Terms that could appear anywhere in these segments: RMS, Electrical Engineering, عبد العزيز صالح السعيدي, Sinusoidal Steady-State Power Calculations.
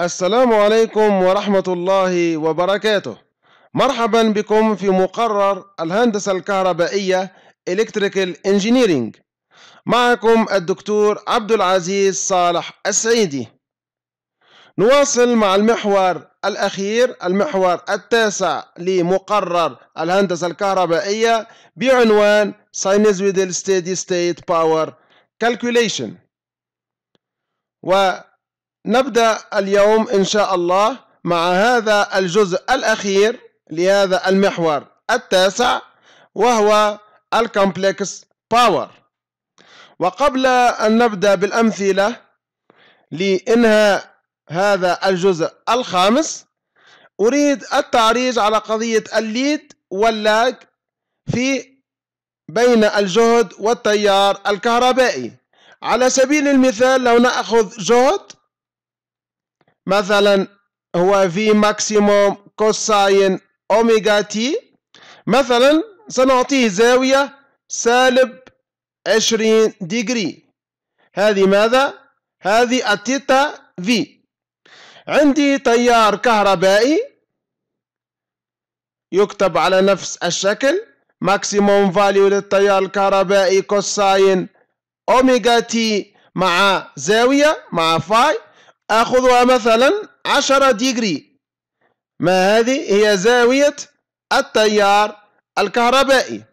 السلام عليكم ورحمة الله وبركاته. مرحبا بكم في مقرر الهندسة الكهربائية Electrical Engineering. معكم الدكتور عبد العزيز صالح السعيدي. نواصل مع المحور الأخير، المحور التاسع لمقرر الهندسة الكهربائية بعنوان Sinusoidal Steady-State Power Calculation. ونبدأ اليوم إن شاء الله مع هذا الجزء الأخير لهذا المحور التاسع، وهو الكمبلكس باور. وقبل أن نبدأ بالأمثلة لإنهاء هذا الجزء الخامس، أريد التعريج على قضية الليد واللاج في بين الجهد والتيار الكهربائي. على سبيل المثال، لو نأخذ جهد مثلا هو في ماكسيموم كوساين أوميغا تي، مثلا سنعطيه زاوية سالب 20 ديجري. هذه ماذا؟ هذه التيتا في. عندي تيار كهربائي يكتب على نفس الشكل، ماكسيموم فاليو للتيار الكهربائي كوساين أوميغا تي مع زاوية مع فاي، آخذها مثلا 10 ديجري. ما هذه؟ هي زاوية التيار الكهربائي.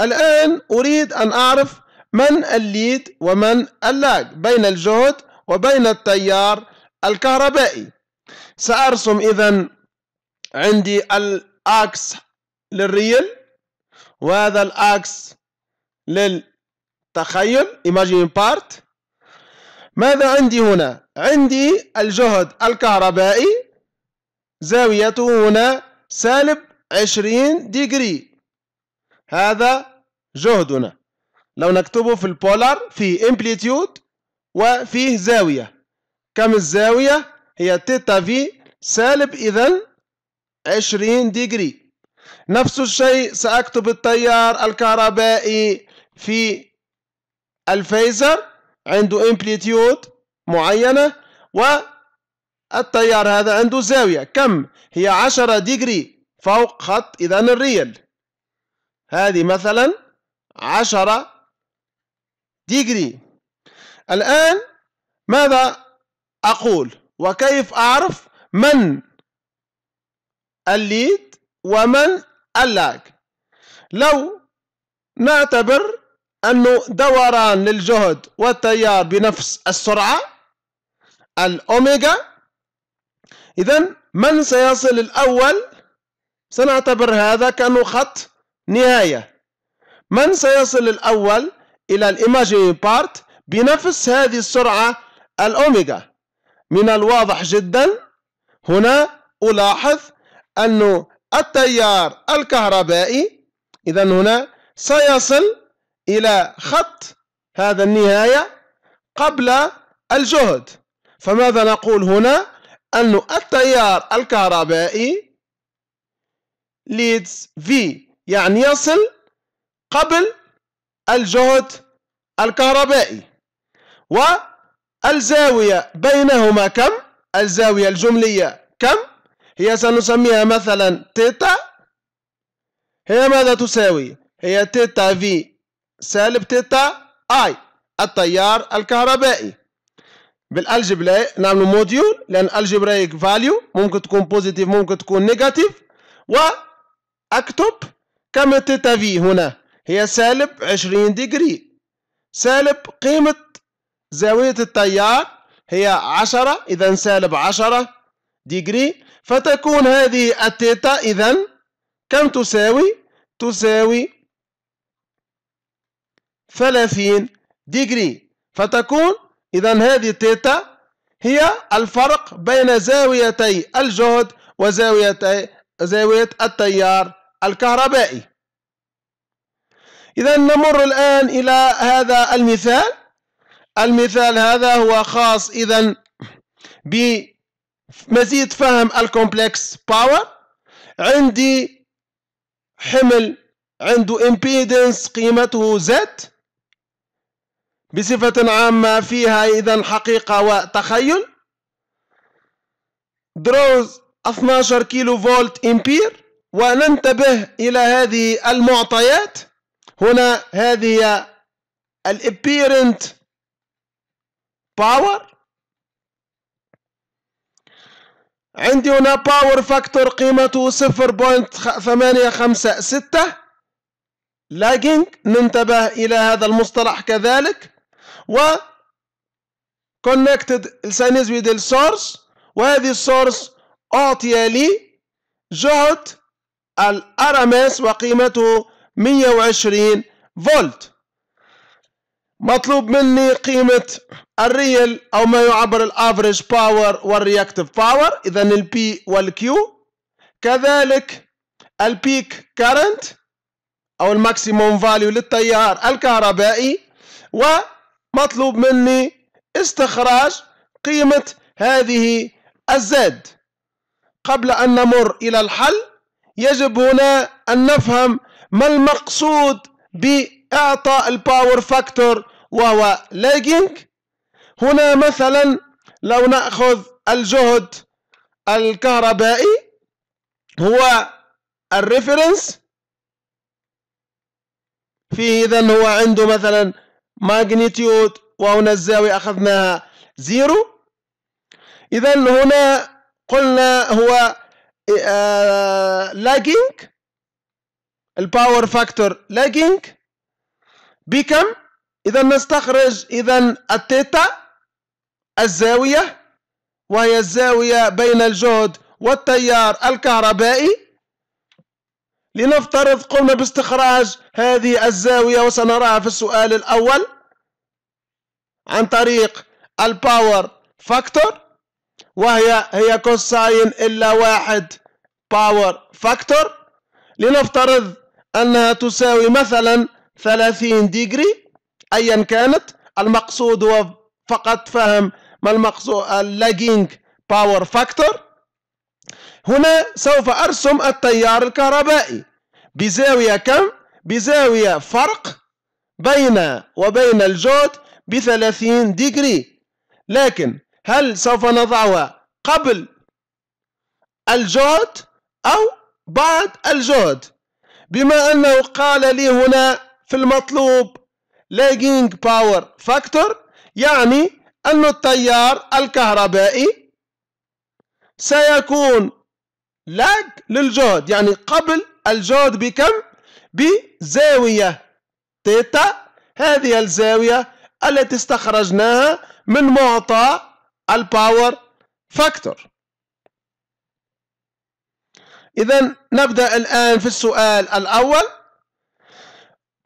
الآن أريد أن أعرف من الليد ومن اللاج بين الجهد وبين التيار الكهربائي. سأرسم إذن عندي الأكس للريل، وهذا الأكس للتخيل imagine part. ماذا عندي هنا؟ عندي الجهد الكهربائي، زاويته هنا سالب 20 ديجري. هذا جهدنا، لو نكتبه في البولار في امبليتيود وفيه زاوية. كم الزاوية؟ هي تيتا في سالب إذن 20 ديجري. نفس الشيء سأكتب التيار الكهربائي في الفيزر، عنده امبليتيود معينة والتيار هذا عنده زاوية. كم هي؟ 10 ديجري فوق خط إذن الريل. هذه مثلا 10 ديجري. الآن ماذا أقول وكيف أعرف من الليد ومن اللاج؟ لو نعتبر أنه دوران للجهد والتيار بنفس السرعة الأوميغا، إذن من سيصل الأول؟ سنعتبر هذا كأنه خط نهاية. من سيصل الأول إلى الإيماجيني بارت بنفس هذه السرعة الأوميغا؟ من الواضح جدا هنا ألاحظ أن التيار الكهربائي إذا هنا سيصل إلى خط هذا النهاية قبل الجهد. فماذا نقول هنا؟ أن التيار الكهربائي leads V، يعني يصل قبل الجهد الكهربائي. و الزاوية بينهما كم؟ الزاوية الجملية كم؟ هي سنسميها مثلا تيتا. هي ماذا تساوي؟ هي تيتا في سالب تيتا اي التيار الكهربائي. بالالجبرا نعمل موديول، لأن الجبرايك فاليو ممكن تكون بوزيتيف ممكن تكون نيجاتيف. وأكتب كم تيتا في هنا؟ هي سالب 20 ديجري. سالب قيمة زاوية التيار هي 10، إذا سالب 10 ديجري. فتكون هذه التيتا إذا كم تساوي؟ تساوي 30 ديجري. فتكون إذا هذه التيتا هي الفرق بين زاويتي الجهد وزاويتي زاوية التيار الكهربائي. إذا نمر الآن إلى هذا المثال. المثال هذا هو خاص إذن بمزيد فهم الكومبلكس باور. عندي حمل عنده امبيدنس قيمته زد، بصفة عامة فيها إذن حقيقة وتخيل. دروز 12 كيلو فولت امبير. وننتبه الى هذه المعطيات. هنا هذه الابيرنت باور، عندي هنا باور فاكتور قيمته 0.856. لاجينج، ننتبه الى هذا المصطلح كذلك. و كونكتد سينوسويدال سورس، وهذه السورس اعطي لي جهد الارامس وقيمته 120 فولت. مطلوب مني قيمة الريال أو ما يعبر الأفريج باور والرياكتيف باور، إذا البي والكيو. كذلك البيك كارنت أو الماكسيموم فاليو للتيار الكهربائي، ومطلوب مني استخراج قيمة هذه الزد. قبل أن نمر إلى الحل يجب هنا أن نفهم ما المقصود بإعطاء الباور فاكتور وهو لاجينج. هنا مثلا لو نأخذ الجهد الكهربائي هو الريفرنس، فيه إذن هو عنده مثلا ماجنتيود، وهنا الزاوية أخذناها زيرو. إذن هنا قلنا هو لاجينج، الباور فاكتور لاجينج بكم؟ إذا نستخرج إذا التيتا الزاوية، وهي الزاوية بين الجهد والتيار الكهربائي. لنفترض قمنا باستخراج هذه الزاوية وسنراها في السؤال الأول عن طريق الباور فاكتور، وهي كوساين إلا واحد باور فاكتور. لنفترض أنها تساوي مثلا 30 ديجري أيا كانت. المقصود هو فقط فهم ما المقصود اللاجينج باور فاكتور. هنا سوف أرسم التيار الكهربائي بزاوية كم؟ بزاوية فرق بين وبين الجهد ب30 ديجري. لكن هل سوف نضعها قبل الجهد أو بعد الجهد؟ بما أنه قال لي هنا في المطلوب لاجينج باور فاكتور، يعني أن التيار الكهربائي سيكون لاج للجهد، يعني قبل الجهد بكم؟ بزاوية تيتا، هذه الزاوية التي استخرجناها من معطى الباور فاكتور. إذا نبدأ الآن في السؤال الأول.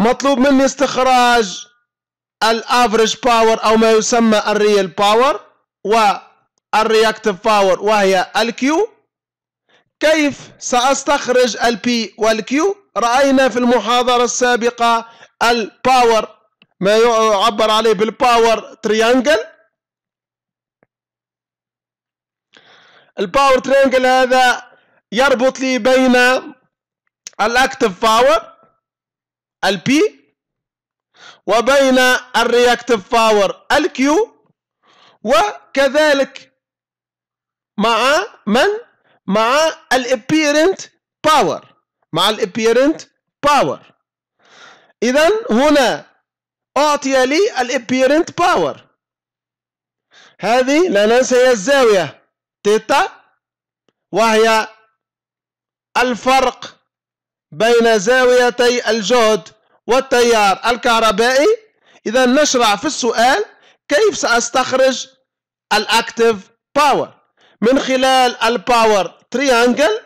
مطلوب مني استخراج الافريج باور أو ما يسمى الريال باور والرياكتيف باور، وهي الكيو. كيف سأستخرج البي والكيو؟ رأينا في المحاضرة السابقة الباور ما يعبر عليه بالباور تريانجل. الباور تريانجل هذا يربط لي بين الاكتف باور البي وبين الرياكتف باور الكيو، وكذلك مع من؟ مع الابيرنت باور، مع الابيرنت باور. اذا هنا اعطي لي الابيرنت باور، هذه لا ننسى هي الزاوية تيتا، وهي الفرق بين زاويتي الجهد والتيار الكهربائي. إذا نشرع في السؤال كيف سأستخرج الأكتيف باور من خلال الباور تريانجل.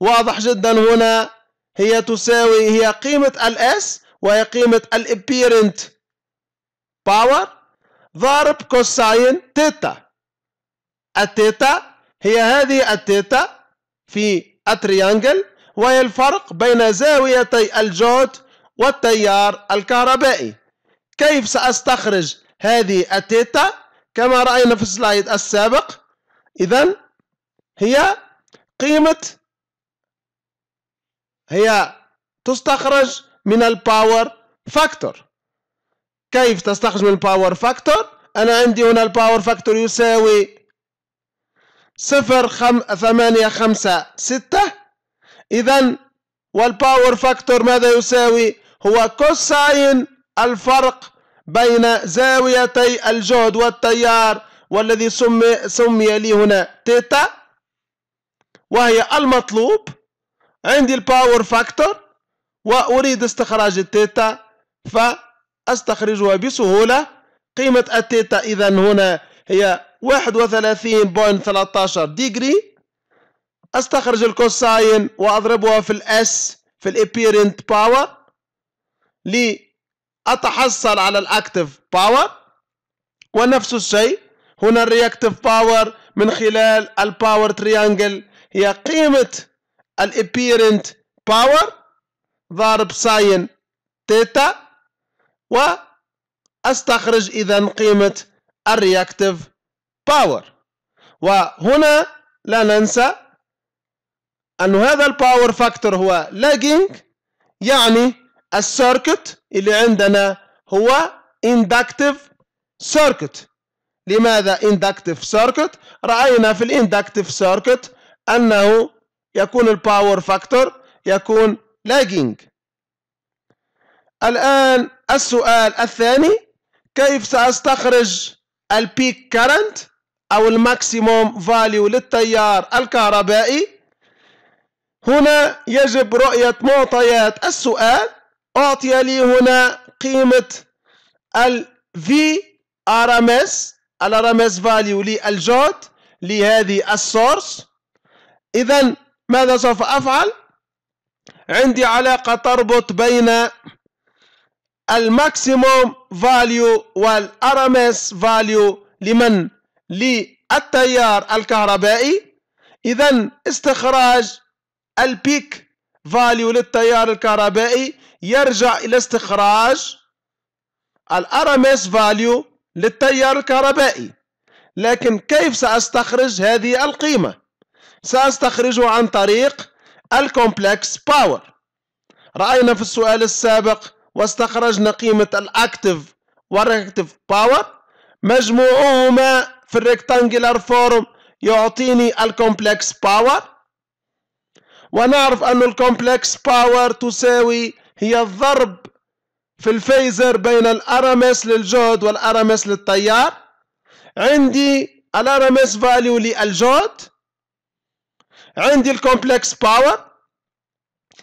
واضح جدا هنا هي تساوي، هي قيمة الأس وهي قيمة الابيرنت باور ضارب كوساين تيتا. التيتا هي هذه التيتا في التريانجل، وهي الفرق بين زاويتي الجهد والتيار الكهربائي. كيف سأستخرج هذه التيتا كما رأينا في السلايد السابق؟ إذن هي قيمة، هي تستخرج من الباور فاكتور. كيف تستخرج من الباور فاكتور؟ أنا عندي هنا الباور فاكتور يساوي 0.856. إذن والباور فاكتور ماذا يساوي؟ هو كوساين الفرق بين زاويتي الجهد والتيار، والذي سمي لي هنا تيتا، وهي المطلوب. عندي الباور فاكتور وأريد استخراج التيتا فأستخرجها بسهولة. قيمة التيتا إذا هنا هي 31.13 ديجري. أستخرج الكوساين وأضربها في الأس في الابيرنت باور لأتحصل على الأكتيف باور. ونفس الشيء هنا الرياكتيف باور من خلال الباور تريانجل هي قيمة الابيرنت باور ضارب ساين تيتا، وأستخرج إذا قيمة الرياكتيف باور. وهنا لا ننسى أن هذا الباور فاكتور هو لاجينج، يعني السيركت اللي عندنا هو اندكتيف سيركت. لماذا اندكتيف سيركت؟ رأينا في الاندكتيف سيركت أنه يكون الباور فاكتور يكون لاجينج. الآن السؤال الثاني، كيف سأستخرج البيك كارنت أو الماكسيموم فاليو للتيار الكهربائي؟ هنا يجب رؤية معطيات السؤال. أعطي لي هنا قيمة ال VRMS، ال RMS value للجهد لهذه السورس. إذا ماذا سوف أفعل؟ عندي علاقة تربط بين الماكسيموم فاليو وال RMS value لمن؟ للتيار الكهربائي. إذا استخراج البيك فاليو للتيار الكهربائي يرجع إلى استخراج ال RMS فاليو للتيار الكهربائي. لكن كيف سأستخرج هذه القيمة؟ سأستخرجه عن طريق الكومبلكس باور. رأينا في السؤال السابق واستخرجنا قيمة الأكتيف والرياكتيف باور، مجموعهما في الريكتانجلر فورم يعطيني الكومبلكس باور. ونعرف أن الكومبلكس باور تساوي هي الضرب في الفيزر بين الRMS للجهد والRMS للتيار. عندي الRMS فاليو للجهد، عندي الكومبلكس باور.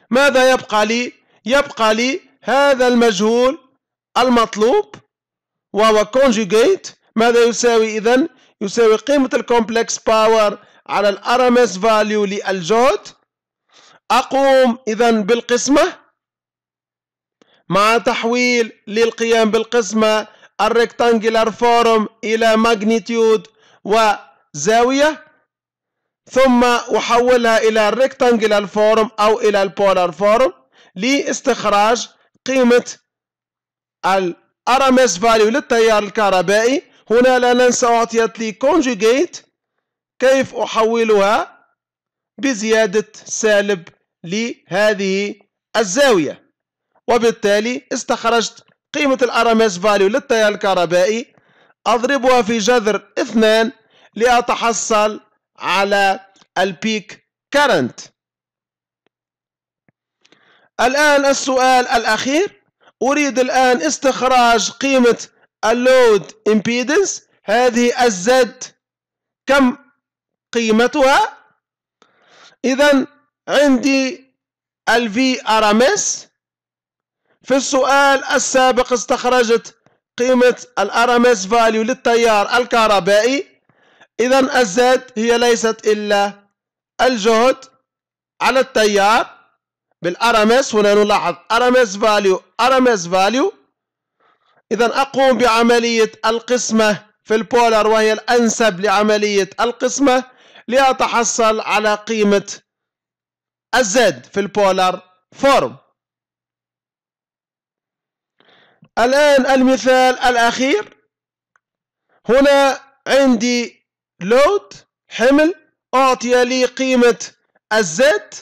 ماذا يبقى لي؟ يبقى لي هذا المجهول المطلوب وهو كونجوجيت. ماذا يساوي إذن؟ يساوي قيمة الكومبلكس باور على الRMS فاليو للجهد. أقوم إذن بالقسمة. مع تحويل للقيام بالقسمة الريكتانجلر فورم إلى ماجنتيود وزاوية، ثم أحولها إلى الريكتانجلر فورم أو إلى البولار فورم لاستخراج قيمة ال RMS value للتيار الكهربائي. هنا لا ننسى أعطيت لي كونجوجيت. كيف أحولها؟ بزيادة سالب لهذه الزاوية، وبالتالي استخرجت قيمة ال RMS value للتيار الكهربائي، أضربها في جذر 2 لأتحصل على البيك كارنت. الآن السؤال الأخير، أريد الآن استخراج قيمة اللود امبيدنس. هذه الزد كم قيمتها؟ إذا عندي ال VRMS. في السؤال السابق استخرجت قيمة ال RMS value للتيار الكهربائي. إذا الزد هي ليست إلا الجهد على التيار بال RMS. هنا نلاحظ RMS value RMS value. إذا أقوم بعملية القسمة في البولار وهي الأنسب لعملية القسمة لأتحصل على قيمة الزد في البولار فورم. الآن المثال الأخير، هنا عندي لود حمل، أعطي لي قيمة الزد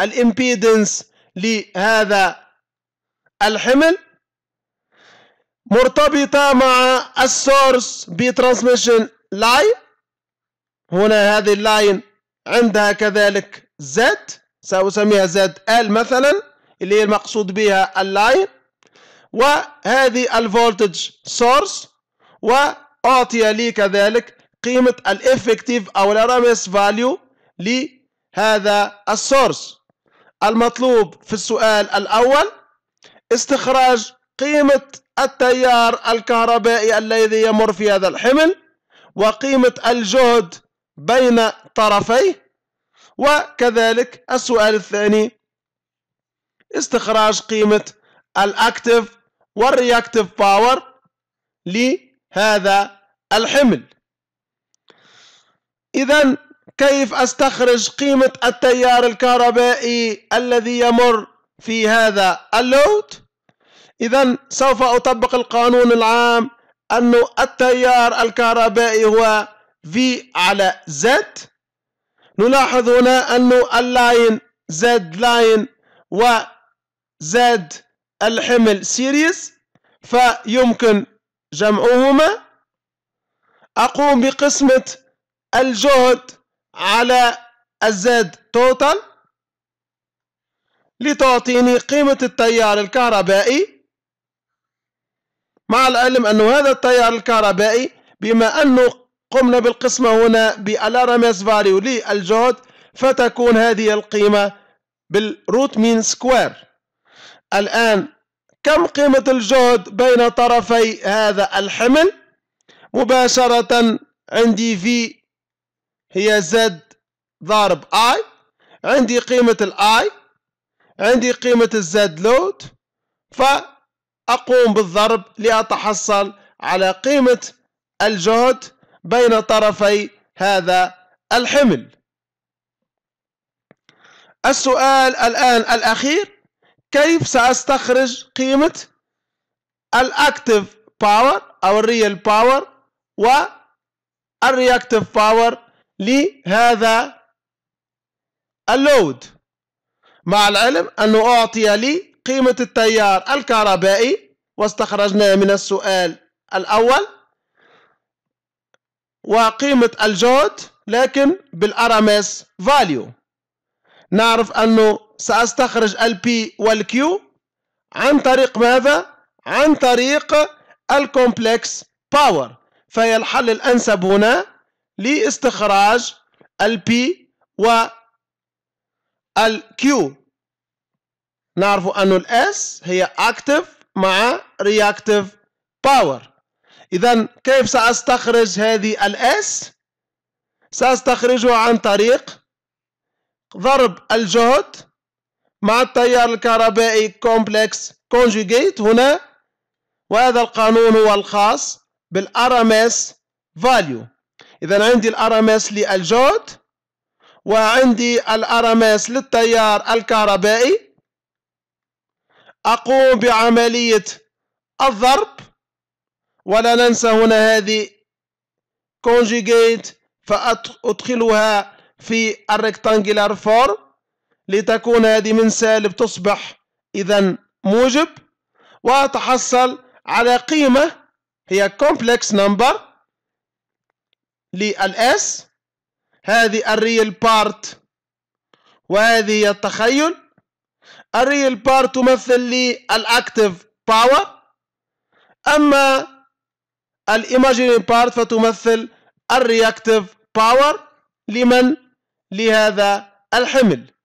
الامبيدنس لهذا الحمل مرتبطة مع السورس بترانسميشن لاين. هنا هذه اللاين عندها كذلك زد، سأسميها زد ال مثلا اللي هي المقصود بها اللاين، وهذه الفولتج سورس، وأعطي لي كذلك قيمة الإفكتيف أو الرمس فاليو لهذا السورس. المطلوب في السؤال الأول استخراج قيمة التيار الكهربائي الذي يمر في هذا الحمل وقيمة الجهد بين طرفيه، وكذلك السؤال الثاني استخراج قيمة الأكتيف والرياكتيف باور لهذا الحمل. إذن كيف أستخرج قيمة التيار الكهربائي الذي يمر في هذا اللود؟ إذن سوف أطبق القانون العام أن التيار الكهربائي هو V على Z. نلاحظ هنا أن اللاين Z لاين و Z الحمل سيريز، فيمكن جمعهما. أقوم بقسمة الجهد على الزد توتال لتعطيني قيمة التيار الكهربائي، مع العلم أن هذا التيار الكهربائي بما أنه قمنا بالقسمة هنا بالRMS value للجهد فتكون هذه القيمة بالروت مين سكوير. الآن كم قيمة الجهد بين طرفي هذا الحمل؟ مباشرة عندي في هي Z ضرب I، عندي قيمة الI، عندي قيمة الZ load، فأقوم بالضرب لأتحصل على قيمة الجهد بين طرفي هذا الحمل. السؤال الآن الأخير، كيف سأستخرج قيمة الأكتيف باور أو الريال باور والرياكتيف باور لهذا اللود؟ مع العلم أنه أعطي لي قيمة التيار الكهربائي واستخرجناه من السؤال الأول وقيمة الجهد لكن بالRMS value. نعرف أنه سأستخرج الP والQ عن طريق ماذا؟ عن طريق الكومبلكس باور، فهي الحل الأنسب هنا لاستخراج الP والQ. نعرف أن الS هي active مع reactive power. إذن كيف سأستخرج هذه الS؟ سأستخرجها عن طريق ضرب الجهد مع التيار الكهربائي complex conjugate هنا، وهذا القانون هو الخاص بالRMS value. إذن عندي الRMS للجهد وعندي الRMS للتيار الكهربائي. أقوم بعملية الضرب، ولا ننسى هنا هذه conjugate فأدخلها في الريكتانجلر فورم لتكون هذه من سالب تصبح إذن موجب، وأتحصل على قيمة هي complex number للS، هذه الريال بارت وهذه هي التخيل. الريال بارت تمثل لي الاكتيف باور، اما الايماجيني بارت فتمثل الرياكتيف باور لمن؟ لهذا الحمل.